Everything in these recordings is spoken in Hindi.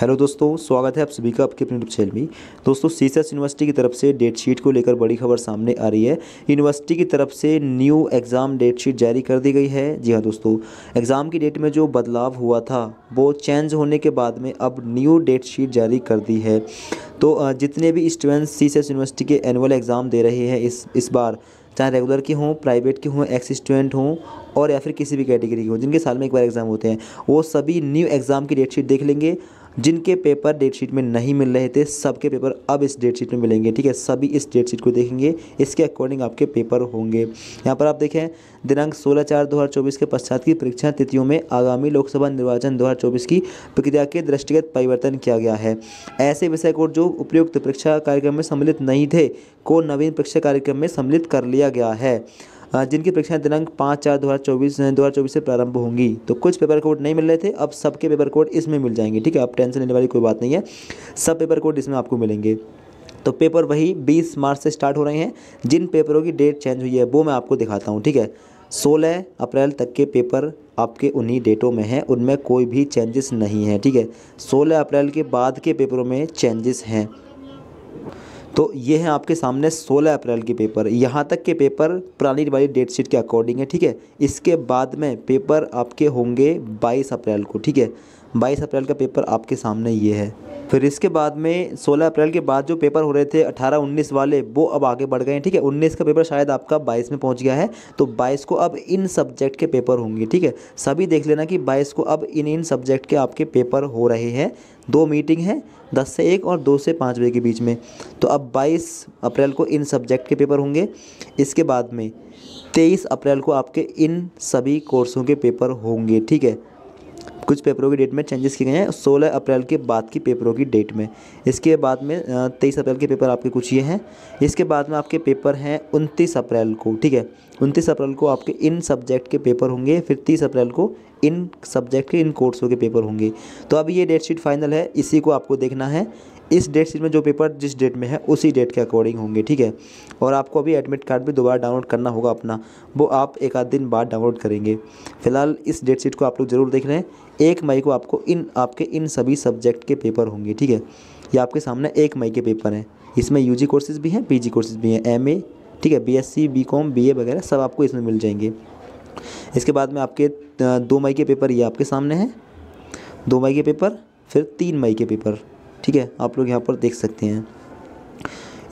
हेलो दोस्तों, स्वागत है आप सभी का आपके अपने यूट्यूब चैनल में। दोस्तों, सीसीएस यूनिवर्सिटी की तरफ से डेट शीट को लेकर बड़ी खबर सामने आ रही है। यूनिवर्सिटी की तरफ से न्यू एग्ज़ाम डेट शीट जारी कर दी गई है। जी हाँ दोस्तों, एग्ज़ाम की डेट में जो बदलाव हुआ था वो चेंज होने के बाद में अब न्यू डेट शीट जारी कर दी है। तो जितने भी स्टूडेंट्स सीसीएस यूनिवर्सिटी के एनुअल एग्ज़ाम दे रहे हैं इस बार, चाहे रेगुलर के हों, प्राइवेट के हों, एक्स स्टूडेंट हों और या फिर किसी भी कैटेगरी के हों, जिनके साल में एक बार एग्ज़ाम होते हैं, वो सभी न्यू एग्ज़ाम की डेट शीट देख लेंगे। जिनके पेपर डेट शीट में नहीं मिल रहे थे, सबके पेपर अब इस डेट शीट में मिलेंगे। ठीक है, सभी इस डेट शीट को देखेंगे, इसके अकॉर्डिंग आपके पेपर होंगे। यहाँ पर आप देखें, दिनांक 16/4/2024 के पश्चात की परीक्षा तिथियों में आगामी लोकसभा निर्वाचन 2024 की प्रक्रिया के दृष्टिगत परिवर्तन किया गया है। ऐसे विषय को जो उपयुक्त परीक्षा कार्यक्रम में सम्मिलित नहीं थे को नवीन परीक्षा कार्यक्रम में सम्मिलित कर लिया गया है। जिनकी परीक्षाएं दिनांक 5/4/2024 से प्रारंभ होंगी। तो कुछ पेपर कोड नहीं मिल रहे थे, अब सबके पेपर कोड इसमें मिल जाएंगे। ठीक है, आप टेंशन लेने वाली कोई बात नहीं है, सब पेपर कोड इसमें आपको मिलेंगे। तो पेपर वही 20 मार्च से स्टार्ट हो रहे हैं। जिन पेपरों की डेट चेंज हुई है वो मैं आपको दिखाता हूँ। ठीक है, 16 अप्रैल तक के पेपर आपके उन्हीं डेटों में हैं, उनमें कोई भी चेंजेस नहीं है। ठीक है, 16 अप्रैल के बाद के पेपरों में चेंजेस हैं। तो ये हैं आपके सामने 16 अप्रैल के पेपर। यहाँ तक के पेपर पुरानी वाली डेट शीट के अकॉर्डिंग है। ठीक है, इसके बाद में पेपर आपके होंगे 22 अप्रैल को। ठीक है, 22 अप्रैल का पेपर आपके सामने ये है। फिर इसके बाद में 16 अप्रैल के बाद जो पेपर हो रहे थे 18-19 वाले, वो अब आगे बढ़ गए हैं। ठीक है, 19 का पेपर शायद आपका 22 में पहुंच गया है, तो 22 को अब इन सब्जेक्ट के पेपर होंगे। ठीक है, सभी देख लेना कि 22 को अब इन सब्जेक्ट के आपके पेपर हो रहे हैं। दो मीटिंग है, 10 से 1 और 2 से 5 बजे के बीच में। तो अब 22 अप्रैल को इन सब्जेक्ट के पेपर होंगे। इसके बाद में 23 अप्रैल को आपके इन सभी कोर्सों के पेपर होंगे। ठीक है, कुछ पेपरों की डेट में चेंजेस किए गए हैं 16 अप्रैल के बाद की पेपरों की डेट में। इसके बाद में 23 अप्रैल के पेपर आपके कुछ ये हैं। इसके बाद में आपके पेपर हैं 29 अप्रैल को। ठीक है, 29 अप्रैल को आपके इन सब्जेक्ट के पेपर होंगे। फिर 30 अप्रैल को इन सब्जेक्ट के इन कोर्सों के पेपर होंगे। तो अब ये डेट शीट फाइनल है, इसी को आपको देखना है। इस डेट शीट में जो पेपर जिस डेट में है उसी डेट के अकॉर्डिंग होंगे। ठीक है, और आपको अभी एडमिट कार्ड भी दोबारा डाउनलोड करना होगा अपना, वो आप एक आध दिन बाद डाउनलोड करेंगे। फिलहाल इस डेट शीट को आप लोग ज़रूर देख रहे हैं। 1 मई को आपको आपके इन सभी सब्जेक्ट के पेपर होंगे। ठीक है, ये आपके सामने 1 मई के पेपर हैं। इसमें UG कोर्सेज़ भी हैं, PG कोर्सेज़ भी हैं, MA, ठीक है, BSc, BCom, BA वगैरह सब आपको इसमें मिल जाएंगे। इसके बाद में आपके 2 मई के पेपर ये आपके सामने हैं, 2 मई के पेपर। फिर 3 मई के पेपर, ठीक है, आप लोग यहाँ पर देख सकते हैं।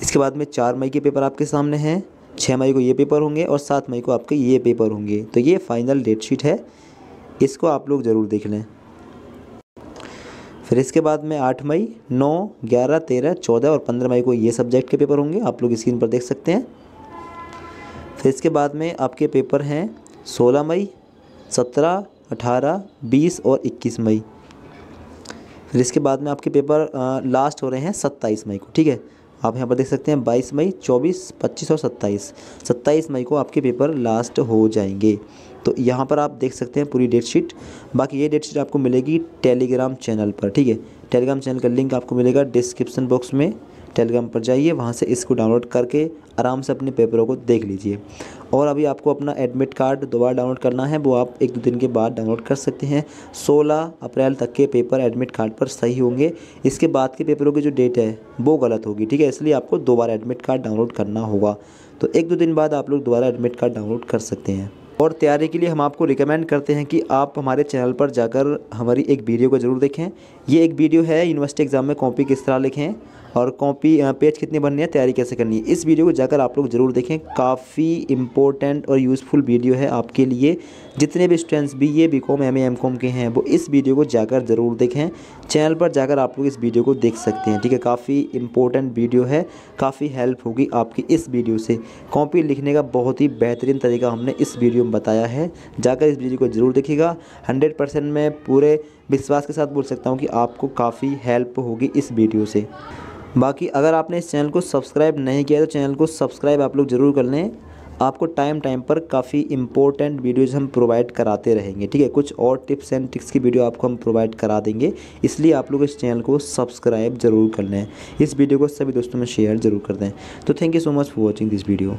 इसके बाद में 4 मई के पेपर आपके सामने हैं, 6 मई को ये पेपर होंगे और 7 मई को आपके ये पेपर होंगे। तो ये फाइनल डेट शीट है, इसको आप लोग ज़रूर देख लें। फिर इसके बाद में 8 मई, 9, 11, 13, 14 और 15 मई को ये सब्जेक्ट के पेपर होंगे, आप लोग स्क्रीन पर देख सकते हैं। फिर इसके बाद में आपके पेपर हैं 16 मई, 17, 18, 20 और 21 मई। फिर इसके बाद में आपके पेपर लास्ट हो रहे हैं 27 मई को। ठीक है, आप यहाँ पर देख सकते हैं 22 मई, 24, 25 और 27। 27 मई को आपके पेपर लास्ट हो जाएंगे। तो यहाँ पर आप देख सकते हैं पूरी डेट शीट। बाकी ये डेट शीट आपको मिलेगी टेलीग्राम चैनल पर। ठीक है, टेलीग्राम चैनल का लिंक आपको मिलेगा डिस्क्रिप्सन बॉक्स में। टेलीग्राम पर जाइए, वहाँ से इसको डाउनलोड करके आराम से अपने पेपरों को देख लीजिए। और अभी आपको अपना एडमिट कार्ड दोबारा डाउनलोड करना है, वो आप 1-2 दिन के बाद डाउनलोड कर सकते हैं। 16 अप्रैल तक के पेपर एडमिट कार्ड पर सही होंगे, इसके बाद के पेपरों की जो डेट है वो गलत होगी। ठीक है, इसलिए आपको दोबारा एडमिट कार्ड डाउनलोड करना होगा। तो 1-2 दिन बाद आप लोग दोबारा एडमिट कार्ड डाउनलोड कर सकते हैं। और तैयारी के लिए हम आपको रिकमेंड करते हैं कि आप हमारे चैनल पर जाकर हमारी एक वीडियो को ज़रूर देखें। ये एक वीडियो है यूनिवर्सिटी एग्ज़ाम में कॉपी किस तरह लिखें और कॉपी पेज कितने बनने हैं, तैयारी कैसे करनी है। इस वीडियो को जाकर आप लोग ज़रूर देखें, काफ़ी इंपॉर्टेंट और यूज़फुल वीडियो है आपके लिए। जितने भी students BA, BCom, MA, MCom के हैं, वो इस वीडियो को जाकर ज़रूर देखें। चैनल पर जाकर आप लोग इस वीडियो को देख सकते हैं। ठीक है, काफ़ी इंपॉर्टेंट वीडियो है, काफ़ी हेल्प होगी आपकी इस वीडियो से। कॉपी लिखने का बहुत ही बेहतरीन तरीका हमने इस वीडियो में बताया है, जाकर इस वीडियो को ज़रूर देखिएगा। 100% मैं पूरे विश्वास के साथ बोल सकता हूँ कि आपको काफ़ी हेल्प होगी इस वीडियो से। बाकी अगर आपने इस चैनल को सब्सक्राइब नहीं किया तो चैनल को सब्सक्राइब आप लोग ज़रूर कर लें। आपको टाइम पर काफ़ी इंपॉर्टेंट वीडियोज़ हम प्रोवाइड कराते रहेंगे। ठीक है, कुछ और टिप्स एंड ट्रिक्स की वीडियो आपको हम प्रोवाइड करा देंगे, इसलिए आप लोग इस चैनल को सब्सक्राइब ज़रूर कर लें। इस वीडियो को सभी दोस्तों में शेयर ज़रूर कर दें। तो thank you so much for watching this video.